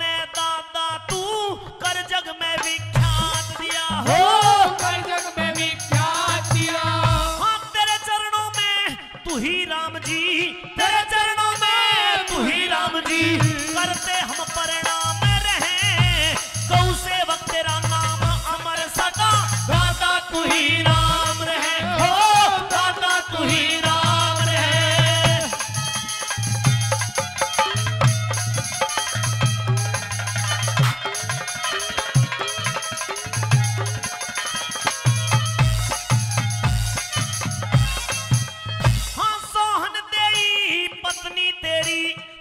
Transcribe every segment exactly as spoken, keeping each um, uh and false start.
ने दादा तू कर जग में विख्यात दिया। हो कर जग में विख्यात दिया। ही राम जी तेरे चरणों में, तू ही राम जी करते हम परिणाम रहे। गौ सेवक तेरा नाम अमर सदा, दादा तू ही राम रहे। हो दादा तू ही राम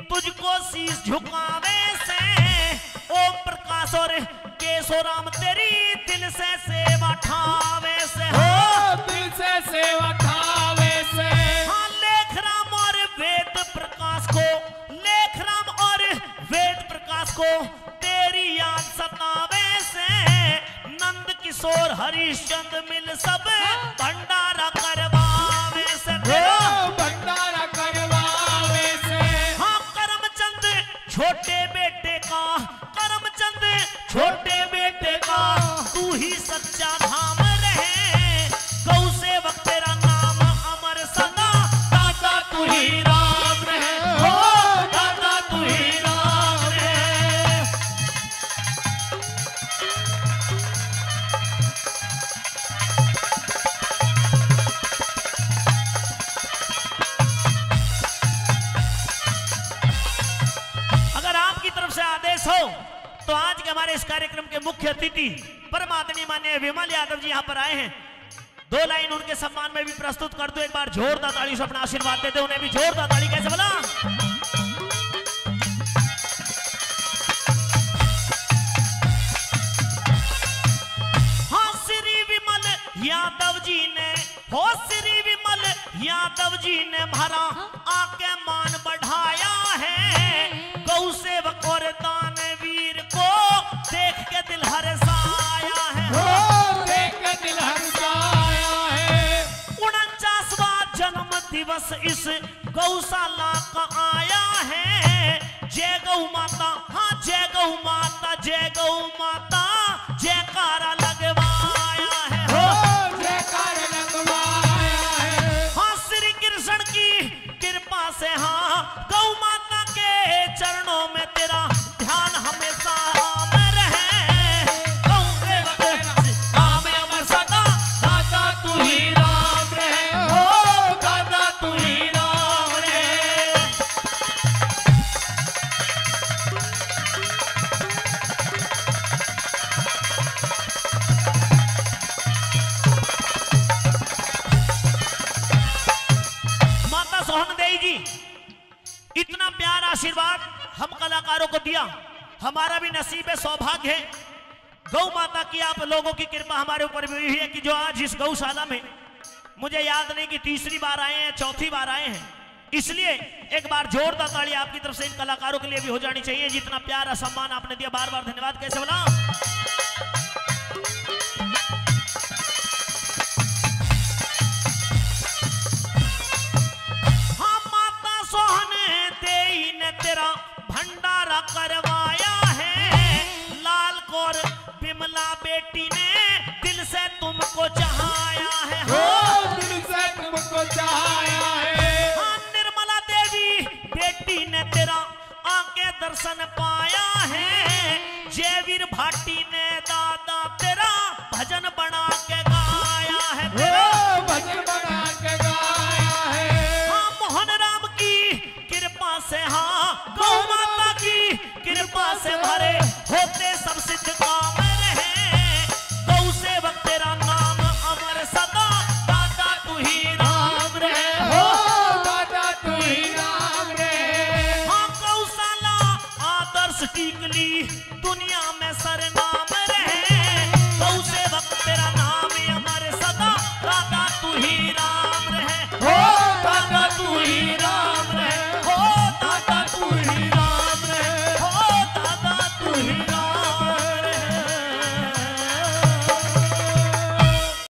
तुझको शीश झुकावे से। ओम प्रकाश और केशोराम तेरी दिल से सेवा ठावे से। हो दिल से सेवा ठावे से। हाँ लेखराम और वेद प्रकाश को, लेखराम और वेद प्रकाश को तेरी याद सतावे से। नंद किशोर हरीश चंद मिल सब भंडारा करवावे से। भंडारा करवावे से। छोटे बेटे का करमचंद, छोटे बेटे का तू ही सच्चा धाम रहे, गौ सेवक तेरा नाम अमर सदा, दादा तू ही राम रहे, हो दादा तू ही राम रहे। अगर आपकी तरफ से आदेश हो तो आज के हमारे इस कार्यक्रम के मुख्य अतिथि परमादरणीय माननीय विमल यादव जी यहाँ पर आए हैं। दो लाइन उनके सम्मान में भी प्रस्तुत कर दो, एक बार जोरदार ताली से अपना आशीर्वाद देते, उन्हें भी जोरदार ताली। कैसे बोला? हाँ श्री विमल यादव जी ने, हो श्री विमल यादव जी ने भरा आके मान बढ़ाया है, गौ सेवक और दानवीर को देख के दिल हर्षाया है, देख के दिल हर्षाया है। उनचासवां जन्म दिवस इस गौशाला का आया है, जय गौ माता, हाँ जय गौ माता, जय गौ माता, जयकारा लगवाया है, जयकारा लगवाया है। हाँ श्री कृष्ण की कृपा से हाँ गौ माता के चरणों में तेरा ध्यान हमेशा में रहे, गौ सेवक नाम अमर सदा, दादा तू ही राम रहे, हो दादा तू ही राम रहे। माता सोहन देवी जी, इतना प्यार आशीर्वाद हम कलाकारों को दिया, हमारा भी नसीब है, सौभाग्य है। गौ माता की आप लोगों की कृपा हमारे ऊपर भी हुई है कि जो आज इस गौशाला में, मुझे याद नहीं कि तीसरी बार आए हैं, चौथी बार आए हैं, इसलिए एक बार जोरदार ताली आपकी तरफ से इन कलाकारों के लिए भी हो जानी चाहिए। जितना प्यार और सम्मान आपने दिया, बार बार धन्यवाद। कैसे बोला? हाँ माता सोहन देवी ने तेरा भंडारा करवाया है, लाल कौर विमला बेटी ने दिल से तुमको चाहाया है, हो दिल से तुमको चाहाया है। हाँ निर्मला देवी बेटी ने तेरा आके दर्शन पाया है, जयवीर भाटी ने दादा तेरा भजन बना